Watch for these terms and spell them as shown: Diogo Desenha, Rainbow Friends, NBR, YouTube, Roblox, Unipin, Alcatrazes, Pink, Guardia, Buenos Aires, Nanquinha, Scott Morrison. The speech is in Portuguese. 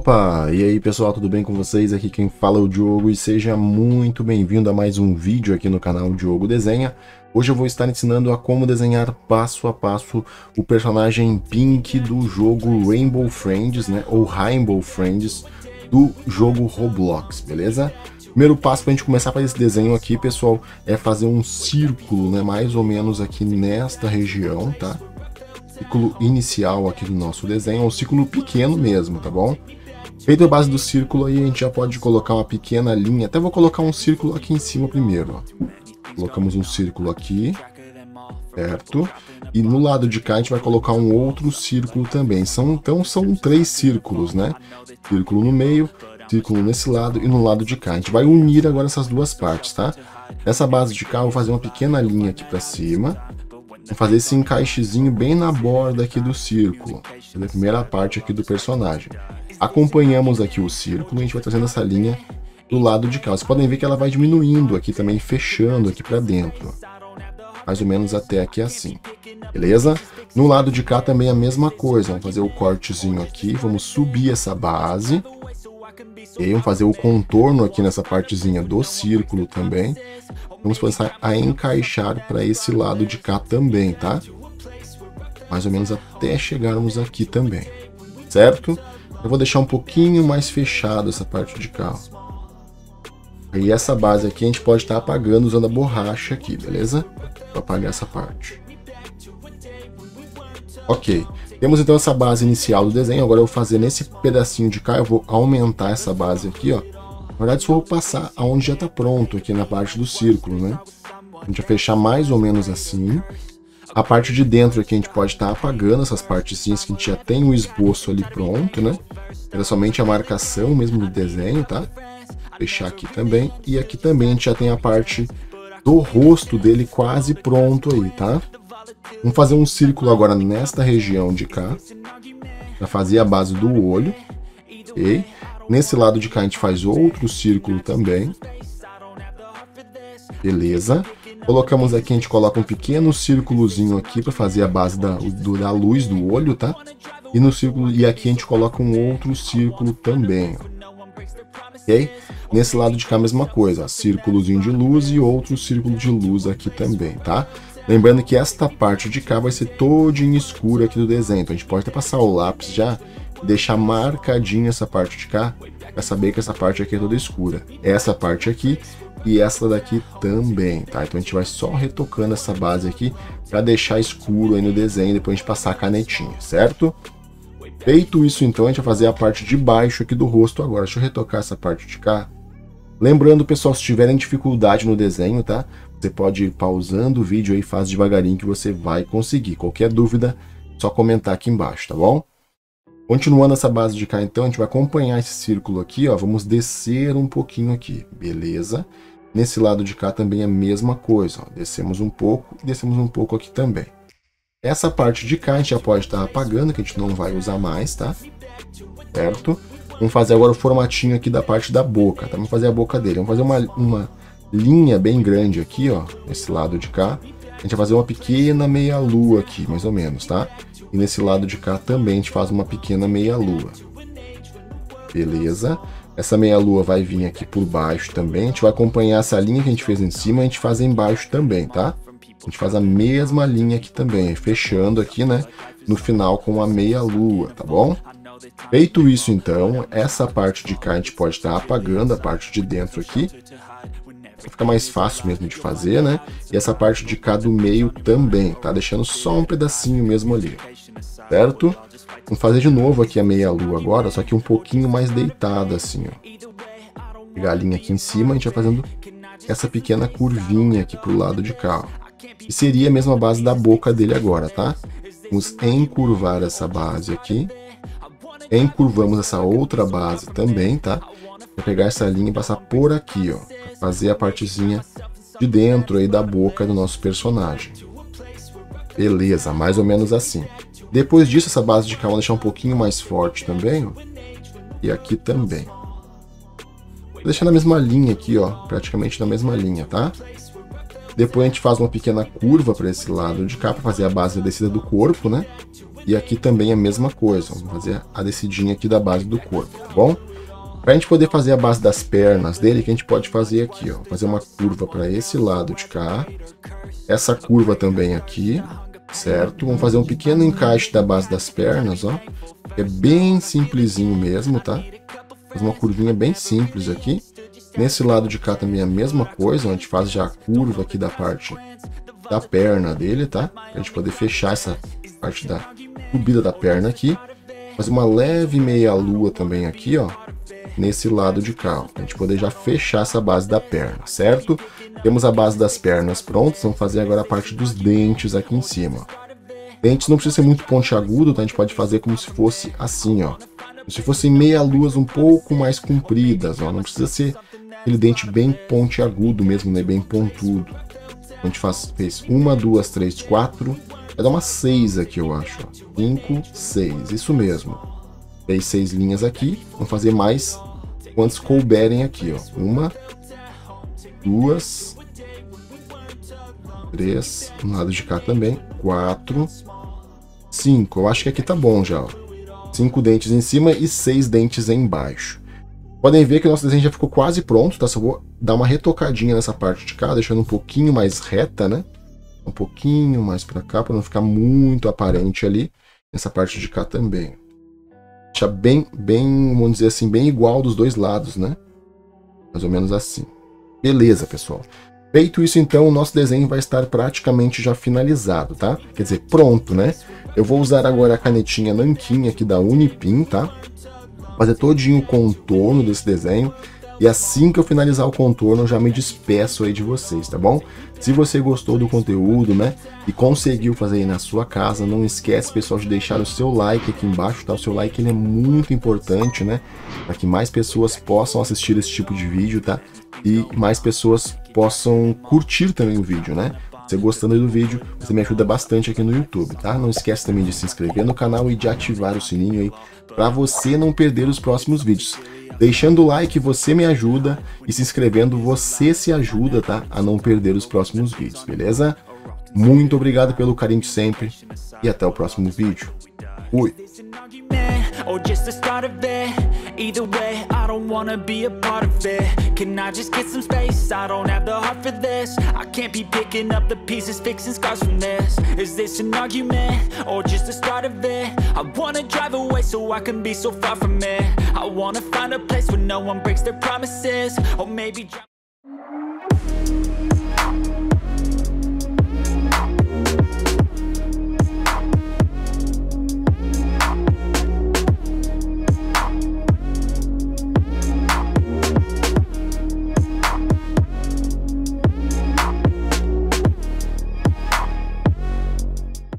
Opa, e aí pessoal, tudo bem com vocês? Aqui quem fala é o Diogo e seja muito bem-vindo a mais um vídeo aqui no canal Diogo Desenha. Hoje eu vou estar ensinando a como desenhar passo a passo o personagem Pink do jogo Rainbow Friends, né? Ou Rainbow Friends do jogo Roblox, beleza? Primeiro passo para a gente começar a fazer esse desenho aqui, pessoal, é fazer um círculo, né? Mais ou menos aqui nesta região, tá? Círculo inicial aqui do nosso desenho, é um círculo pequeno mesmo, tá bom? Feito a base do círculo aí, a gente já pode colocar uma pequena linha. Até vou colocar um círculo aqui em cima primeiro, ó. Colocamos um círculo aqui, certo? E no lado de cá a gente vai colocar um outro círculo também. Então são três círculos, né? Círculo no meio, círculo nesse lado e no lado de cá. A gente vai unir agora essas duas partes, tá? Nessa base de cá eu vou fazer uma pequena linha aqui pra cima. Vou fazer esse encaixezinho bem na borda aqui do círculo, na primeira parte aqui do personagem. Acompanhamos aqui o círculo e a gente vai trazendo essa linha do lado de cá. Vocês podem ver que ela vai diminuindo aqui também, fechando aqui para dentro, mais ou menos até aqui assim, beleza? No lado de cá também a mesma coisa, vamos fazer o cortezinho aqui, vamos subir essa base. E aí vamos fazer o contorno aqui nessa partezinha do círculo também. Vamos começar a encaixar para esse lado de cá também, tá? Mais ou menos até chegarmos aqui também, certo? Eu vou deixar um pouquinho mais fechado essa parte de cá. E essa base aqui a gente pode estar apagando usando a borracha aqui, beleza? Vou apagar essa parte. Ok. Temos então essa base inicial do desenho. Agora eu vou fazer nesse pedacinho de cá, eu vou aumentar essa base aqui, ó. Na verdade, só vou passar aonde já tá pronto, aqui na parte do círculo, né? A gente vai fechar mais ou menos assim. A parte de dentro aqui a gente pode estar apagando essas partezinhas que a gente já tem o esboço ali pronto, né? Era somente a marcação mesmo do desenho, tá? Vou fechar aqui também. E aqui também a gente já tem a parte do rosto dele quase pronto aí, tá? Vamos fazer um círculo agora nesta região de cá, para fazer a base do olho, ok? Nesse lado de cá a gente faz outro círculo também, beleza? Colocamos aqui, a gente coloca um pequeno círculozinho aqui para fazer a base da luz do olho, tá? E no círculo, e aqui a gente coloca um outro círculo também, ok? Nesse lado de cá a mesma coisa, ó, círculozinho de luz e outro círculo de luz aqui também, tá? Lembrando que esta parte de cá vai ser todinha escura aqui do desenho, então a gente pode até passar o lápis já e deixar marcadinha essa parte de cá, para saber que essa parte aqui é toda escura. Essa parte aqui e essa daqui também, tá? Então a gente vai só retocando essa base aqui para deixar escuro aí no desenho, depois a gente passar a canetinha, certo? Feito isso então, a gente vai fazer a parte de baixo aqui do rosto agora. Deixa eu retocar essa parte de cá. Lembrando, pessoal, se tiverem dificuldade no desenho, tá? Você pode ir pausando o vídeo aí, faz devagarinho que você vai conseguir. Qualquer dúvida, só comentar aqui embaixo, tá bom? Continuando essa base de cá, então, a gente vai acompanhar esse círculo aqui, ó. Vamos descer um pouquinho aqui, beleza? Nesse lado de cá também é a mesma coisa, ó. Descemos um pouco e descemos um pouco aqui também. Essa parte de cá a gente já pode estar apagando, que a gente não vai usar mais, tá? Certo? Vamos fazer agora o formatinho aqui da parte da boca, tá? Vamos fazer a boca dele. Vamos fazer uma linha bem grande aqui, ó, nesse lado de cá. A gente vai fazer uma pequena meia-lua aqui, mais ou menos, tá? E nesse lado de cá também a gente faz uma pequena meia-lua. Beleza? Essa meia-lua vai vir aqui por baixo também. A gente vai acompanhar essa linha que a gente fez em cima, a gente faz embaixo também, tá? A gente faz a mesma linha aqui também, fechando aqui, né? No final com a meia-lua, tá bom? Feito isso então, essa parte de cá a gente pode estar apagando a parte de dentro aqui, fica mais fácil mesmo de fazer, né? E essa parte de cá do meio também, tá? Deixando só um pedacinho mesmo ali, certo? Vamos fazer de novo aqui a meia-lua agora, só que um pouquinho mais deitada assim, ó. Pegar a linha aqui em cima, a gente vai fazendo essa pequena curvinha aqui pro lado de cá, ó. E seria a mesma base da boca dele agora, tá? Vamos encurvar essa base aqui. Encurvamos essa outra base também, tá? Vou pegar essa linha e passar por aqui, ó. Pra fazer a partezinha de dentro aí da boca do nosso personagem. Beleza, mais ou menos assim. Depois disso, essa base de cá vou deixar um pouquinho mais forte também, ó. E aqui também. Vou deixar na mesma linha aqui, ó. Praticamente na mesma linha, tá? Depois a gente faz uma pequena curva para esse lado de cá, para fazer a base da descida do corpo, né? E aqui também a mesma coisa, vamos fazer a descidinha aqui da base do corpo, tá bom? Para a gente poder fazer a base das pernas dele, que a gente pode fazer aqui, ó, fazer uma curva para esse lado de cá, essa curva também aqui, certo? Vamos fazer um pequeno encaixe da base das pernas, ó, é bem simplesinho mesmo, tá? Faz uma curvinha bem simples aqui. Nesse lado de cá também a mesma coisa, a gente faz já a curva aqui da parte da perna dele, tá? Para a gente poder fechar essa parte da subida da perna aqui. Fazer uma leve meia lua também aqui, ó, nesse lado de cá, ó, pra gente poder já fechar essa base da perna, certo? Temos a base das pernas prontas, vamos fazer agora a parte dos dentes aqui em cima. Dentes não precisa ser muito pontiagudo, tá? A gente pode fazer como se fosse assim, ó, como se fossem meia luas um pouco mais compridas, ó, não precisa ser aquele dente bem pontiagudo mesmo, né, bem pontudo. A gente fez 1, 2, 3, 4, vai dar uma 6 aqui, eu acho, 5, 6, isso mesmo. Fez 6 linhas aqui, vamos fazer mais quantos couberem aqui, ó, 1, 2, 3, um lado de cá também, 4, 5, eu acho que aqui tá bom já, ó, 5 dentes em cima e 6 dentes embaixo. Podem ver que o nosso desenho já ficou quase pronto, tá? Só vou dar uma retocadinha nessa parte de cá, deixando um pouquinho mais reta, né? Um pouquinho mais pra cá, pra não ficar muito aparente ali. Nessa parte de cá também. Deixar bem, vamos dizer assim, bem igual dos dois lados, né? Mais ou menos assim. Beleza, pessoal. Feito isso, então, o nosso desenho vai estar praticamente já finalizado, tá? Quer dizer, pronto, né? Eu vou usar agora a canetinha Nanquinha aqui da Unipin, tá? Fazer todinho o contorno desse desenho, e assim que eu finalizar o contorno eu já me despeço aí de vocês, tá bom? Se você gostou do conteúdo, né, e conseguiu fazer aí na sua casa, não esquece, pessoal, de deixar o seu like aqui embaixo, tá? O seu like, ele é muito importante, né, para que mais pessoas possam assistir esse tipo de vídeo, tá? E mais pessoas possam curtir também o vídeo, né? Você gostando do vídeo, você me ajuda bastante aqui no YouTube, tá? Não esquece também de se inscrever no canal e de ativar o sininho aí, para você não perder os próximos vídeos. Deixando o like, você me ajuda, e se inscrevendo, você se ajuda, tá? A não perder os próximos vídeos, beleza? Muito obrigado pelo carinho de sempre, e até o próximo vídeo. Fui! Or just the start of it. Either way, I don't wanna be a part of it. Can I just get some space? I don't have the heart for this. I can't be picking up the pieces, fixing scars from this. Is this an argument? Or just the start of it? I wanna drive away so I can be so far from it. I wanna find a place where no one breaks their promises. Or maybe